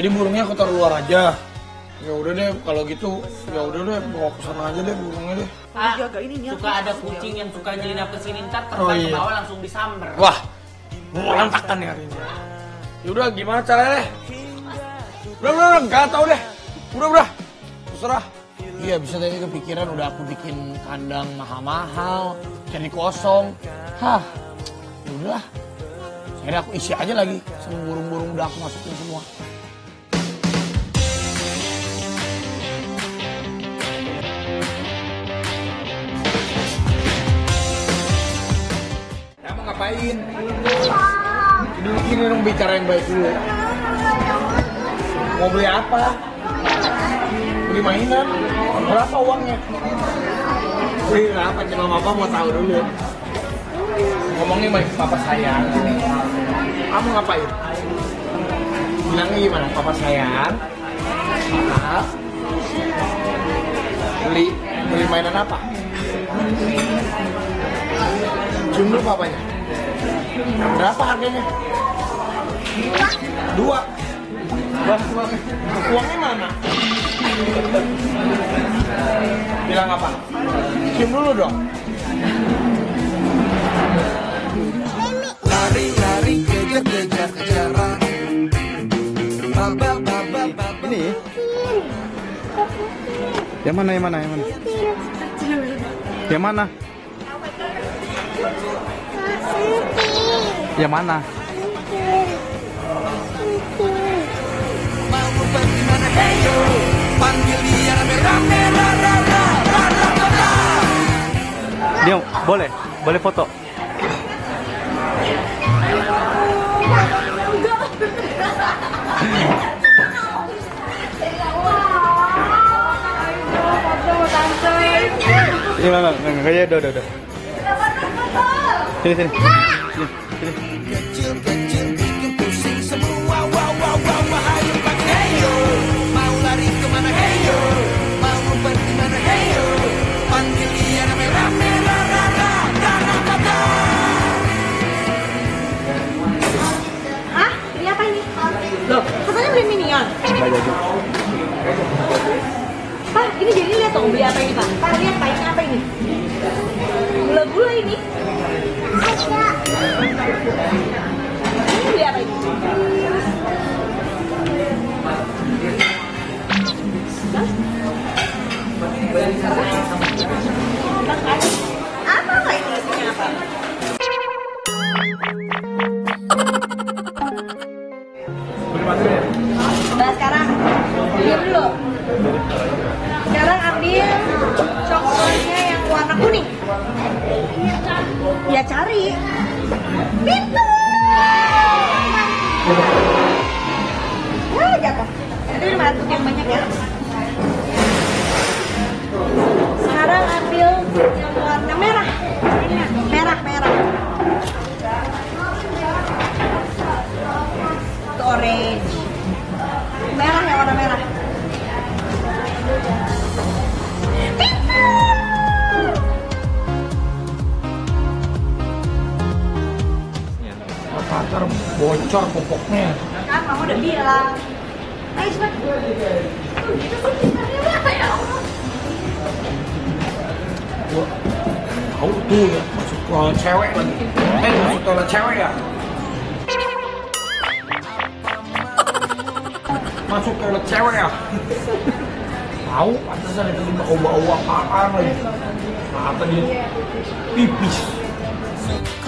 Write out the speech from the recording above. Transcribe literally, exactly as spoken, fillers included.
jadi burungnya aku taruh luar aja. Ya udah deh kalau gitu, ya udah deh bawa ke sana aja deh burungnya deh. Ah, suka ada kucing yang suka nyelinap ke sini, ntar terbang ke bawah langsung disamber. Wah, berantakan nih hari ini. Ya udah gimana caranya deh? Udah udah nggak tahu deh. Udah udah terserah. Iya bisa tadi kepikiran udah aku bikin kandang mahal-mahal, jadi kosong. Hah, ya udahlah. Akhirnya aku isi aja lagi sama burung-burung udah aku masukin semua. Kamu mau ngapain? Dulu gini dong bicara yang baik dulu. Mau beli apa? Beli mainan? Berapa uangnya? Beli apa? Cuma Bapak mau tahu dulu. Ngomongnya baik Papa sayang. Kamu ngapain? Bilangnya gimana? Papa sayang. Maaf. Beli beli mainan apa? Jumlah papanya. Berapa harganya? Dua. Uang uangnya. Uangnya mana? Bilang apa? Cium dulu dong. Lari-lari kejar-kejar kejaran. Ini? Yang mana, yang mana, yang mana? Yang mana? Yang mana? Dia boleh, boleh foto. Ini mana? Kayaknya udah, udah, udah. Sini, sini. Kecil-kecil bikin pusing semua. Wow, wow, wow, bahaya pakai yo. Mau lari kemana heyo? Mau ngumpet dimana heyo? Panggil dia rame-rame. Hah? Beli apa ini? Loh, katanya beli minion. Pak, ini jadi lihat dong beli apa ini, Pak. Pak, lihat Pak, ini apa ini? Gula-gula ini. Ini beli apa ini? Apa nggak ini isinya apa? Nah, sekarang beli dulu. Sekarang ambil coklatnya yang warna kuning. Ya cari. Pintu. Wah, jatuh. Itu lima ratus yang banyak ya. Sekarang ambil yang warna merah. Merah, merah. Itu orange. Merah ya, warna merah. Ntar bocor popoknya. Kan kamu udah bilang. Ayo cepat. Gua tahu tuh ya masuk toilet cewek lagi. Eh masuk toilet cewek ya. Masuk toilet cewek ya. Tahu pantesan itu bau-bau apaan lagi. Apa dia? Pipis.